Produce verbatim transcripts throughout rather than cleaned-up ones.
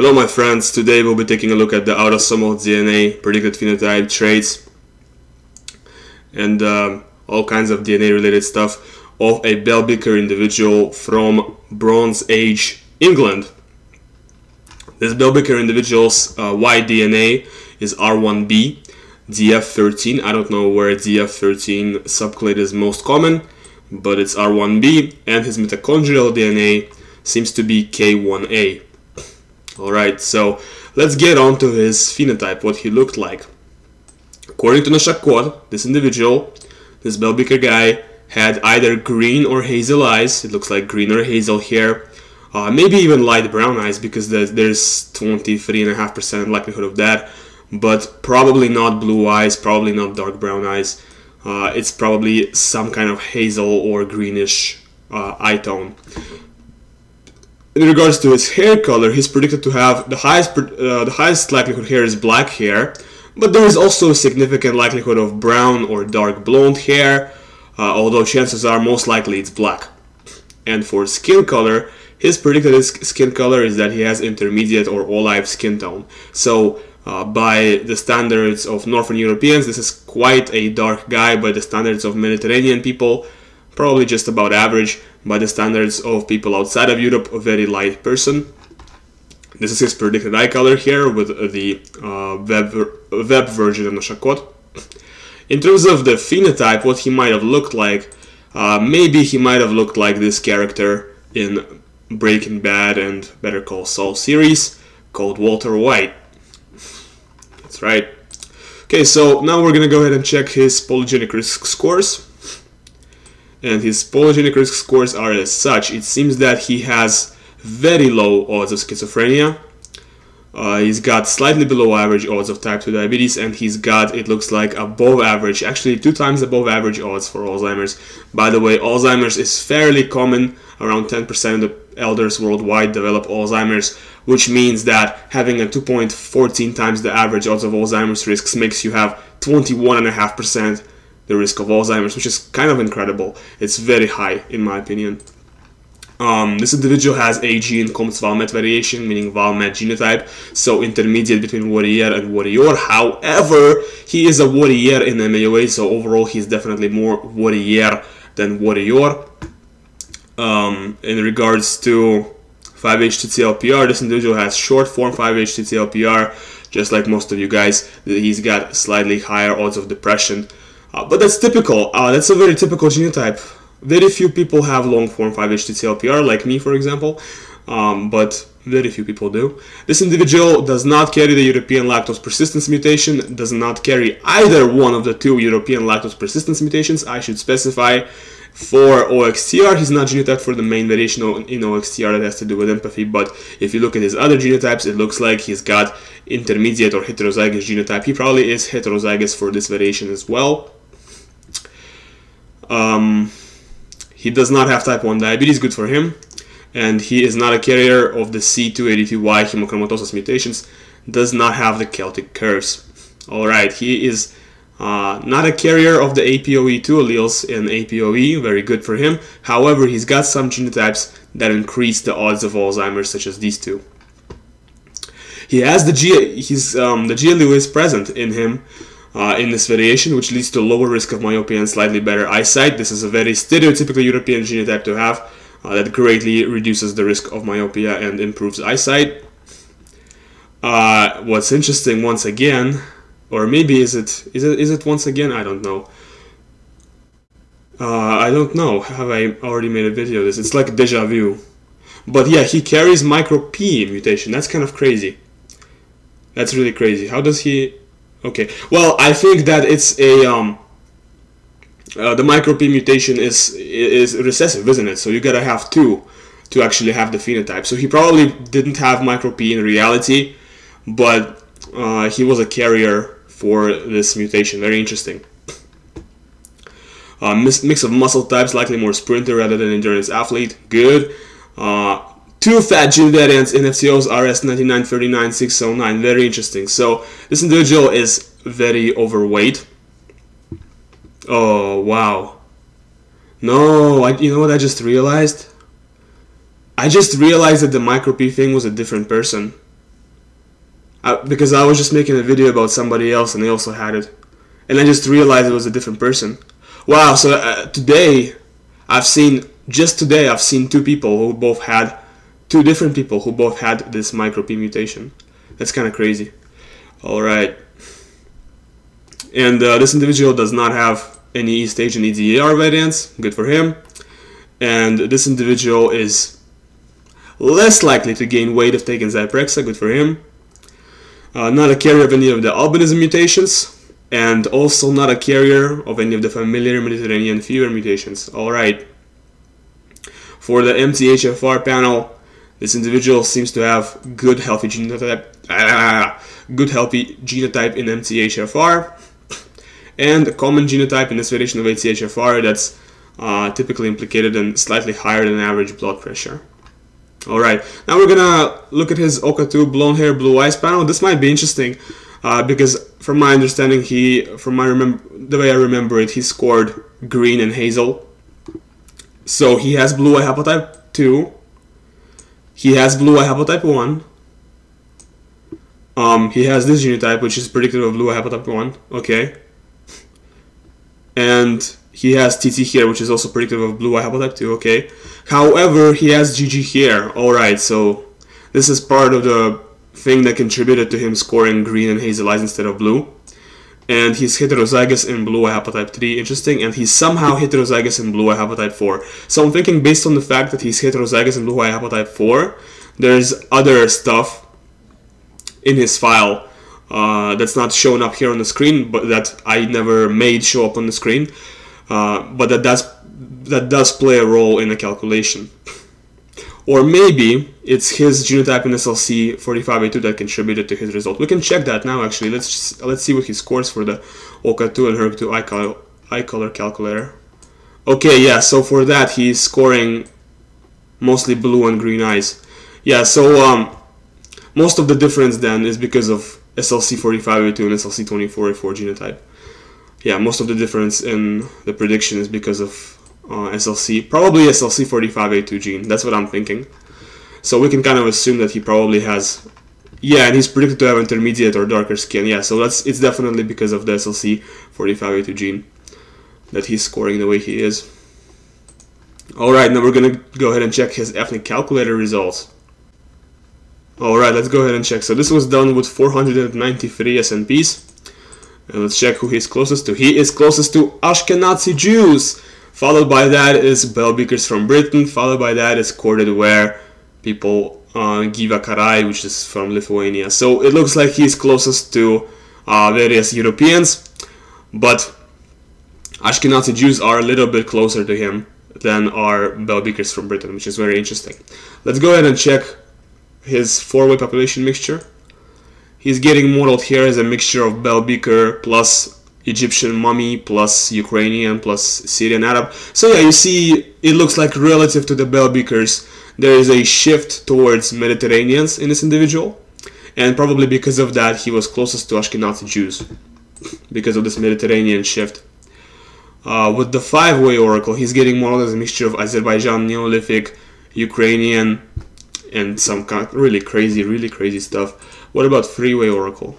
Hello my friends, today we'll be taking a look at the autosomal D N A, predicted phenotype, traits and uh, all kinds of D N A related stuff of a Bell Beaker individual from Bronze Age England. This Bell Beaker individual's uh, Y D N A is R one B, D F thirteen. I don't know where D F thirteen subclade is most common, but it's R one B, and his mitochondrial D N A seems to be K one A. Alright, so let's get on to his phenotype, what he looked like. According to NOSHACOT, this individual, this Bell Beaker guy, had either green or hazel eyes. It looks like green or hazel hair, uh, maybe even light brown eyes, because there's twenty-three point five percent likelihood of that, but probably not blue eyes, probably not dark brown eyes. Uh, it's probably some kind of hazel or greenish uh, eye tone. In regards to his hair color, he's predicted to have the highest, uh, the highest likelihood hair is black hair, but there is also a significant likelihood of brown or dark blonde hair, uh, although chances are most likely it's black. And for skin color, his predicted skin color is that he has intermediate or olive skin tone. So uh, by the standards of Northern Europeans, this is quite a dark guy. By the standards of Mediterranean people, probably just about average. By the standards of people outside of Europe, a very light person. This is his predicted eye color here with the uh, web, web version of NOSHACOT. In terms of the phenotype, what he might have looked like, uh, maybe he might have looked like this character in Breaking Bad and Better Call Saul series called Walter White. That's right. Okay, so now we're gonna go ahead and check his polygenic risk scores. And his polygenic risk scores are as such. It seems that he has very low odds of schizophrenia. Uh, he's got slightly below average odds of type two diabetes, and he's got, it looks like, above average, actually two times above average odds for Alzheimer's. By the way, Alzheimer's is fairly common. Around ten percent of the elders worldwide develop Alzheimer's, which means that having a two point one four times the average odds of Alzheimer's risks makes you have twenty-one point five percent the risk of Alzheimer's, which is kind of incredible. It's very high, in my opinion. Um, this individual has a gene Comtes-Valmet variation, meaning Valmet genotype, so intermediate between Warrier and Warrior. However, he is a Warrior in M A O A, so overall he's definitely more Warrior than Warrior. Um, in regards to five H T T L P R, this individual has short form five H T T L P R, just like most of you guys. He's got slightly higher odds of depression. Uh, but that's typical. Uh, that's a very typical genotype. Very few people have long form five H T T L P R, like me, for example, um, but very few people do. This individual does not carry the European lactose persistence mutation, does not carry either one of the two European lactose persistence mutations. I should specify for O X T R, he's not genotyped for the main variation in O X T R that has to do with empathy, but if you look at his other genotypes, it looks like he's got intermediate or heterozygous genotype. He probably is heterozygous for this variation as well. Um, he does not have type one diabetes, good for him, and he is not a carrier of the C two eighty-two Y hemochromatosis mutations, does not have the Celtic curves. Alright, he is uh, not a carrier of the A P O E two alleles in A P O E, very good for him. However, he's got some genotypes that increase the odds of Alzheimer's, such as these two. He has the, G his, um, the G L U is present in him. Uh, in this variation, which leads to lower risk of myopia and slightly better eyesight. This is a very stereotypical European genotype to have, uh, that greatly reduces the risk of myopia and improves eyesight. Uh, what's interesting, once again, or maybe is it is it is it once again? I don't know. Uh, I don't know. Have I already made a video of this? It's like deja vu. But yeah, he carries micro P mutation. That's kind of crazy. That's really crazy. How does he? Okay, well, I think that it's a um, uh, the micro P mutation is is recessive, isn't it? So you gotta have two to actually have the phenotype. So he probably didn't have micro P in reality, but uh, he was a carrier for this mutation. Very interesting. Uh, mix of muscle types, likely more sprinter rather than endurance athlete. Good. Uh, Two fat gene variants in F C Os, R S nine nine three nine six zero nine, very interesting. So this individual is very overweight. Oh wow! No, I, you know what I just realized? I just realized that the micro P thing was a different person. I, because I was just making a video about somebody else and they also had it, and I just realized it was a different person. Wow, so uh, today I've seen, just today I've seen two people who both had, two different people who both had this micro P mutation. That's kind of crazy. Alright, and uh, this individual does not have any East Asian E D A R variants, good for him. And this individual is less likely to gain weight if taking Zyprexa, good for him. Uh, not a carrier of any of the albinism mutations, and also not a carrier of any of the familiar Mediterranean fever mutations. Alright, for the M T H F R panel, this individual seems to have good healthy genotype, ah, good healthy genotype in M T H F R, and a common genotype in this variation of A T H F R that's uh, typically implicated in slightly higher than average blood pressure. Alright, now we're gonna look at his O C A two blonde hair blue eyes panel. This might be interesting uh, because from my understanding, he, from my remember the way I remember it, he scored green and hazel. So he has blue eye haplotype two. He has blue eye haplotype one. Um, he has this genotype, which is predictive of blue eye haplotype one. Okay. And he has T T here, which is also predictive of blue eye haplotype two, okay. However, he has G G here. Alright, so this is part of the thing that contributed to him scoring green and hazel eyes instead of blue. And he's heterozygous in blue eye haplotype three, interesting, and he's somehow heterozygous in blue eye haplotype four. So I'm thinking, based on the fact that he's heterozygous in blue eye haplotype four, there's other stuff in his file uh, that's not shown up here on the screen, but that I never made show up on the screen. Uh, but that does, that does play a role in the calculation. Or maybe it's his genotype in S L C forty-five A two that contributed to his result. We can check that now, actually. Let's just, let's see what he scores for the O C A two and H E R C two eye color, eye color calculator. Okay, yeah, so for that he's scoring mostly blue and green eyes. Yeah, so um, most of the difference then is because of S L C forty-five A two and S L C twenty-four A four genotype. Yeah, most of the difference in the prediction is because of uh, S L C, probably S L C forty-five A two gene. That's what I'm thinking. So we can kind of assume that he probably has, yeah, and he's predicted to have intermediate or darker skin. Yeah, so that's, it's definitely because of the S L C forty-five A two gene that he's scoring the way he is. Alright, now we're going to go ahead and check his ethnic calculator results. Alright, let's go ahead and check. So this was done with four hundred ninety-three S N Ps. And let's check who he's closest to. He is closest to Ashkenazi Jews. Followed by that is Bell Beakers from Britain. Followed by that is Corded Ware people, uh, Givakarai, which is from Lithuania. So it looks like he's closest to uh, various Europeans. But Ashkenazi Jews are a little bit closer to him than are Bell Beakers from Britain, which is very interesting. Let's go ahead and check his four-way population mixture. He's getting modeled here as a mixture of Bell Beaker plus Egyptian mummy plus Ukrainian plus Syrian Arab. So yeah, you see, it looks like relative to the Bell Beakers, there is a shift towards Mediterraneans in this individual. And probably because of that, he was closest to Ashkenazi Jews, because of this Mediterranean shift. Uh, with the five-way oracle, he's getting modeled as a mixture of Azerbaijan, Neolithic, Ukrainian, and some kind of really crazy, really crazy stuff. What about three-way oracle?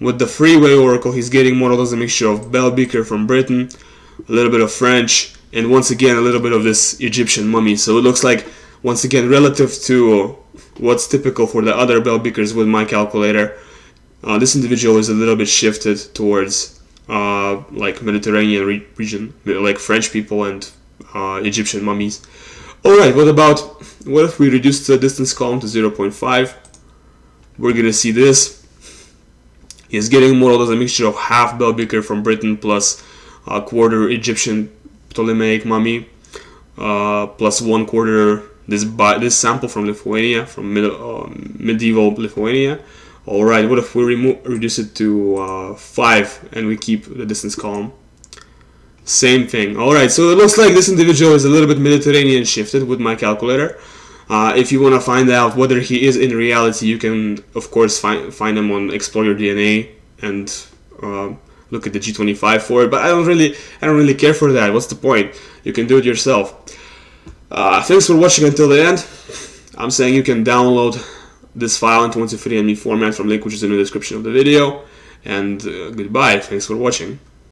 With the three-way oracle, he's getting modeled as a mixture of Bell Beaker from Britain, a little bit of French, and once again a little bit of this Egyptian mummy. So it looks like, once again, relative to what's typical for the other Bell Beakers with my calculator, uh, this individual is a little bit shifted towards uh, like Mediterranean re region, like French people and uh, Egyptian mummies. Alright, what about, what if we reduce the distance column to zero point five? We're gonna see this. He's getting modeled as a mixture of half Bell Beaker from Britain plus a quarter Egyptian Ptolemaic mummy, uh, plus one quarter this by this sample from Lithuania, from mid, uh, medieval Lithuania. All right, what if we remove reduce it to uh, five and we keep the distance column? Same thing. All right, so it looks like this individual is a little bit Mediterranean shifted with my calculator. Uh, if you want to find out whether he is in reality, you can, of course, find, find him on Explore Your D N A and uh, look at the G twenty-five for it. But I don't really, I don't really care for that. What's the point? You can do it yourself. Uh, thanks for watching until the end. I'm saying you can download this file into twenty-three M E format from link which is in the description of the video. And uh, goodbye, thanks for watching.